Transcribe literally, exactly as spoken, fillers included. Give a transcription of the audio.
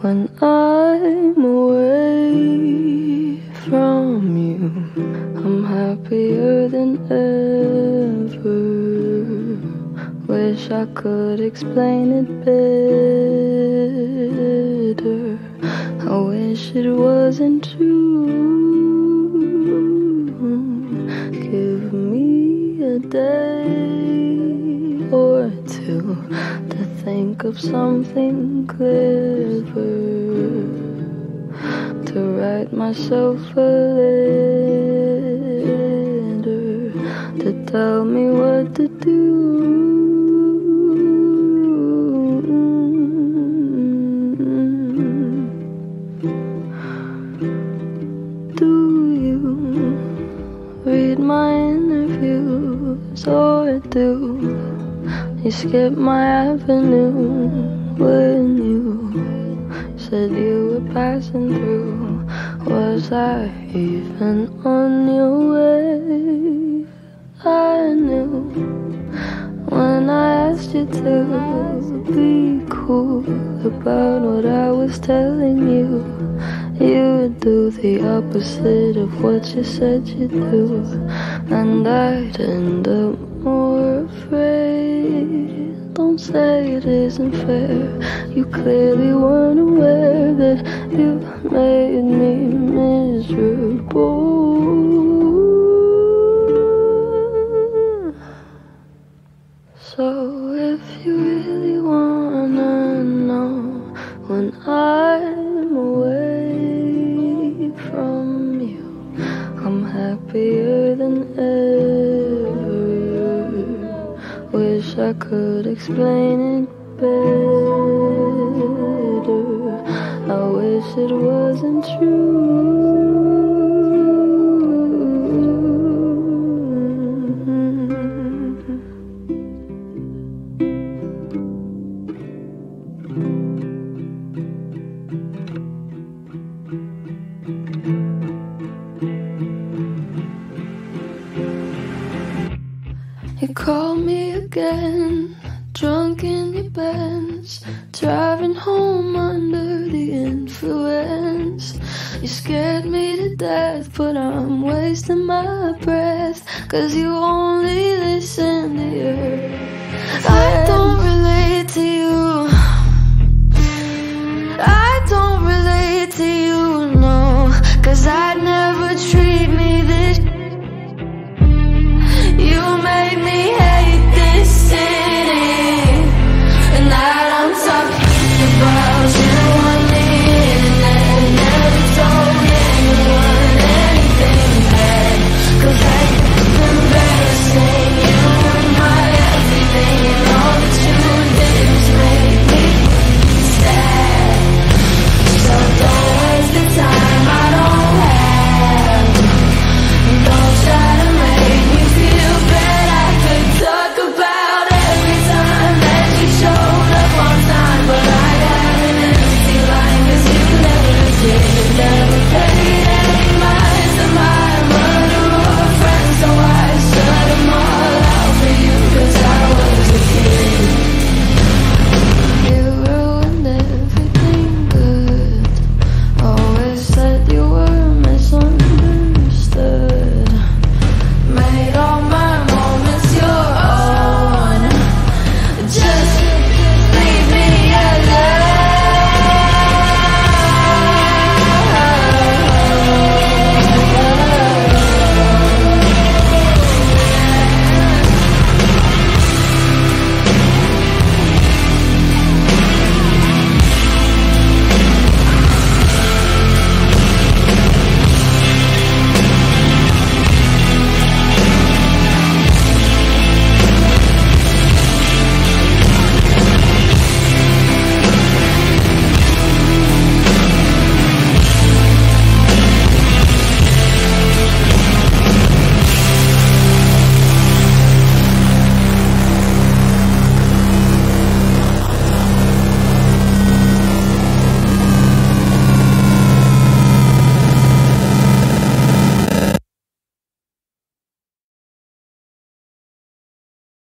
when I'm away from you. I'm happier than ever. Wish I could explain it better. I wish it wasn't true. Give me a day or two to think of something clever, to write myself a letter, to tell me what to do. Read my interviews, or do you skip my avenue when you said you were passing through? Was I even on your way? I knew when I asked you to be cool about what I was telling you, you would do the opposite of what you said you'd do. And I'd end up more afraid. Don't say it isn't fair. You clearly weren't aware that you made me miserable. So if you really wanna know when I'm away from you, I'm happier than ever. Wish I could explain it better. I wish it wasn't true. You called me again, drunk in your Benz, driving home under the influence. You scared me to death, but I'm wasting my breath, 'cause you only listen to your